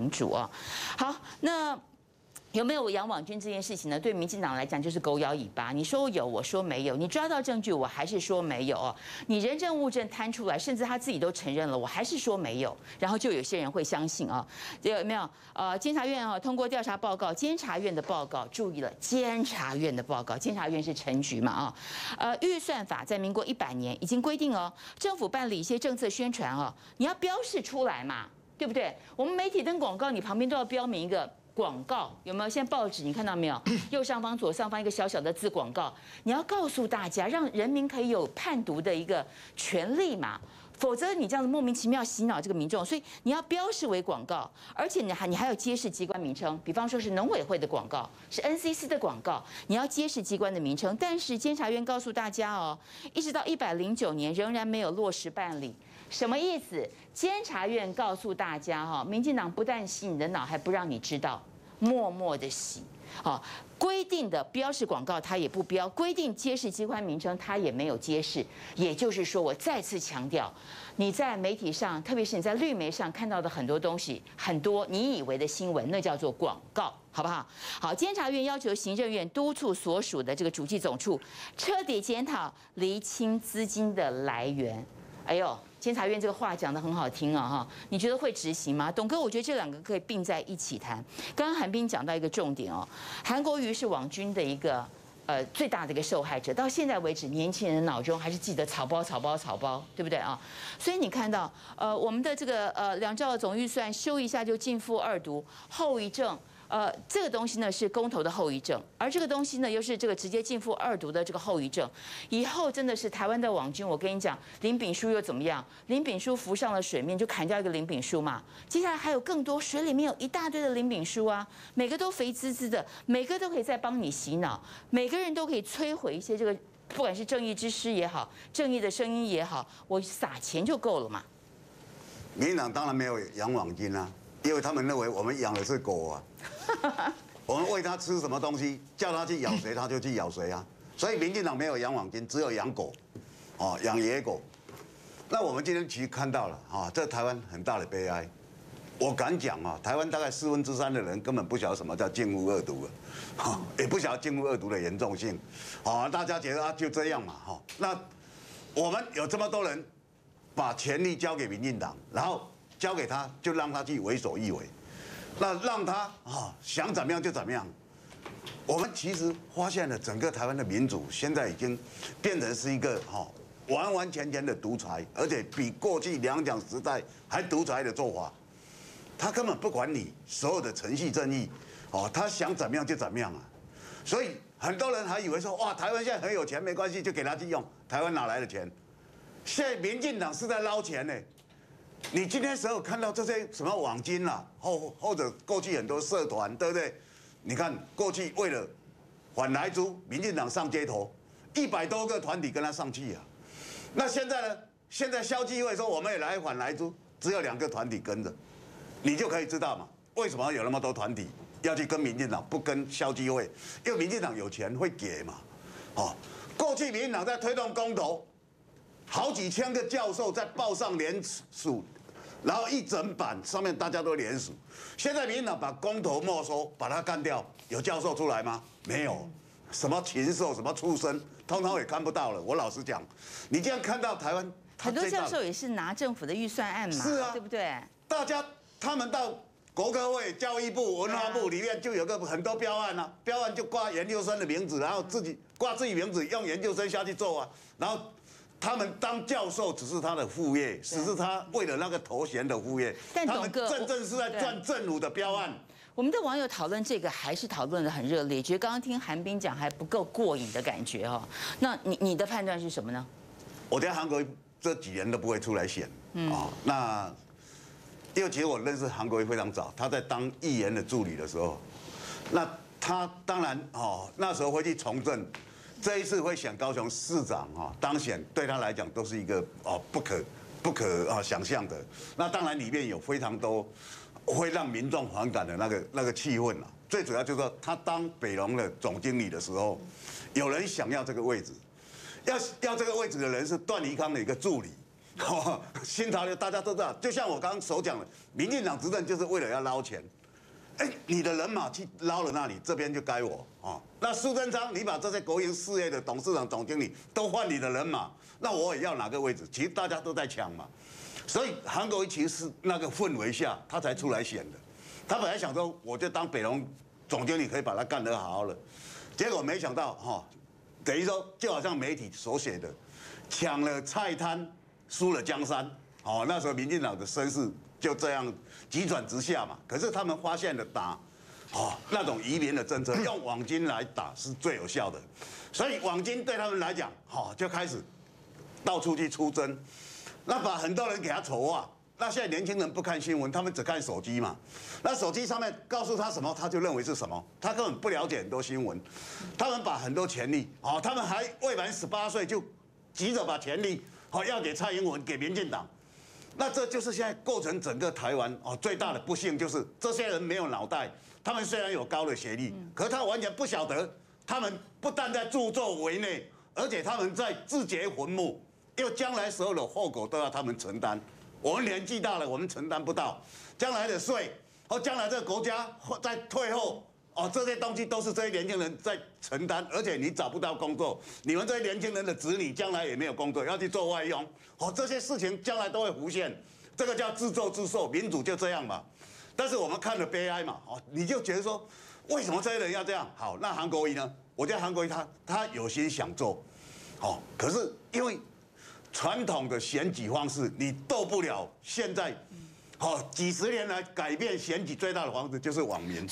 民主啊。好，那有没有杨网军这件事情呢？对民进党来讲就是狗咬尾巴，你说有，我说没有；你抓到证据，我还是说没有；你人证物证摊出来，甚至他自己都承认了，我还是说没有。然后就有些人会相信啊，有没有？监察院啊，通过调查报告，监察院的报告，注意了，监察院的报告，监察院是陈局嘛啊？预算法在民国100年已经规定哦，政府办理一些政策宣传哦，你要标示出来嘛，对不对？我们媒体登广告，你旁边都要标明一个。 广告有没有？现在报纸你看到没有？右上方、左上方一个小小的字“广告”，你要告诉大家，让人民可以有判读的一个权利嘛。否则你这样子莫名其妙洗脑这个民众，所以你要标示为广告，而且你还要揭示机关名称，比方说是农委会的广告，是 NCC 的广告，你要揭示机关的名称。但是监察院告诉大家哦，一直到109年仍然没有落实办理。 什么意思？监察院告诉大家哈，民进党不但洗你的脑，还不让你知道，默默的洗。好，规定的标示广告他也不标，规定揭示机关名称他也没有揭示。也就是说，我再次强调，你在媒体上，特别是你在绿媒上看到的很多东西，很多你以为的新闻，那叫做广告，好不好？好，监察院要求行政院督促所属的这个主计总处彻底检讨厘清资金的来源。哎呦！ 监察院这个话讲得很好听啊，哈，你觉得会执行吗？董哥，我觉得这两个可以并在一起谈。刚刚韩冰讲到一个重点哦，韩国瑜是网军的一个最大的一个受害者，到现在为止，年轻人的脑中还是记得草包、草包、草包，对不对啊？所以你看到我们的这个两兆总预算修一下就进复二读，后遗症。 这个东西呢是公投的后遗症，而这个东西呢又是这个直接进复二读的这个后遗症。以后真的是台湾的网军，我跟你讲，林秉樞又怎么样？林秉樞浮上了水面，就砍掉一个林秉樞嘛。接下来还有更多，水里面有一大堆的林秉樞啊，每个都肥滋滋的，每个都可以再帮你洗脑，每个人都可以摧毁一些这个，不管是正义之师也好，正义的声音也好，我撒钱就够了嘛。民进党当然没有养网军啊。 因为他们认为我们养的是狗啊，我们喂它吃什么东西，叫它去咬谁，它就去咬谁啊。所以民进党没有养网军，只有养狗，哦，养野狗。那我们今天其实看到了啊，这台湾很大的悲哀。我敢讲啊，台湾大概3/4的人根本不晓得什么叫进入恶毒啊，也不晓得进入恶毒的严重性。啊，大家觉得啊就这样嘛，哈。那我们有这么多人把权力交给民进党，然后。 交给他，就让他去为所欲为，那让他啊想怎么样就怎么样。我们其实发现了整个台湾的民主现在已经变成是一个哈完完全全的独裁，而且比过去2蒋时代还独裁的做法。他根本不管你所有的程序正义，哦，他想怎么样就怎么样啊。所以很多人还以为说哇，台湾现在很有钱没关系，就给他去用。台湾哪来的钱？现在民进党是在捞钱呢。 你今天所有看到这些什么网军啦，或者过去很多社团，对不对？你看过去为了反莱猪，民进党上街头，100多个团体跟他上去啊。那现在呢？现在消基会说我们也来反莱猪，只有2个团体跟着，你就可以知道嘛，为什么有那么多团体要去跟民进党，不跟消基会？因为民进党有钱会给嘛。哦，过去民进党在推动公投。 好几千个教授在报上联署，然后一整版上面大家都联署。现在民进党把公投没收，把它干掉，有教授出来吗？没有，什么禽兽，什么畜生，通通也看不到了。我老实讲，你这样看到台湾很多教授也是拿政府的预算案嘛，是啊，对不对？大家他们到国科会、教育部、文化部里面就有个很多标案啊，标案就挂研究生的名字，然后自己挂自己名字，用研究生下去做啊，然后。 他们当教授只是他的副业，只是他为了那个头衔的副业。但董哥，他们真正是在赚政府的标案。我们的网友讨论这个还是讨论得很热烈，觉得刚刚听韩冰讲还不够过瘾的感觉哦。那你的判断是什么呢？我觉得韩国这几年都不会出来选，哦，那因为其实我认识韩国非常早，他在当议员的助理的时候，那他当然哦那时候会去从政。 这一次会选高雄市长啊，当选对他来讲都是一个哦不可啊想象的。那当然里面有非常多会让民众反感的那个气氛啊。最主要就是说他当北农的总经理的时候，有人想要这个位置，要这个位置的人是段宜康的一个助理，新潮流大家都知道，就像我刚刚所讲的，民进党执政就是为了要捞钱。哎，你的人马去捞了那里，这边就该我啊。那苏贞昌，你把这些国营事业的董事长、总经理都换你的人马，那我也要哪个位置？其实大家都在抢嘛。所以韩国瑜其实是那个氛围下，他才出来选的。他本来想说，我就当北农总经理，可以把他干得好好了。结果没想到哈，等于说就好像媒体所写的，抢了菜摊。 输了江山，哦，那时候民进党的声势就这样急转直下嘛。可是他们发现了打，哦，那种移民的政策用网军来打是最有效的，所以网军对他们来讲，哦，就开始到处去出征，那把很多人给他丑化。那现在年轻人不看新闻，他们只看手机嘛。那手机上面告诉他什么，他就认为是什么，他根本不了解很多新闻。他们把很多权力，哦，他们还未满18岁就急着把权力。 好，要给蔡英文，给民进党，那这就是现在构成整个台湾哦最大的不幸，就是这些人没有脑袋。他们虽然有高的学历，可他完全不晓得，他们不但在助纣为虐，而且他们在自掘坟墓，因为将来所有的后果都要他们承担。我们年纪大了，我们承担不到将来的税，和将来这个国家在退后。 哦，这些东西都是这些年轻人在承担，而且你找不到工作，你们这些年轻人的子女将来也没有工作，要去做外佣，哦，这些事情将来都会浮现，这个叫自作自受，民主就这样嘛。但是我们看了悲哀嘛，哦，你就觉得说，为什么这些人要这样？好，那韩国瑜呢？我觉得韩国瑜他有心想做，哦，可是因为传统的选举方式，你斗不了现在，哦，几十年来改变选举最大的方式就是网民。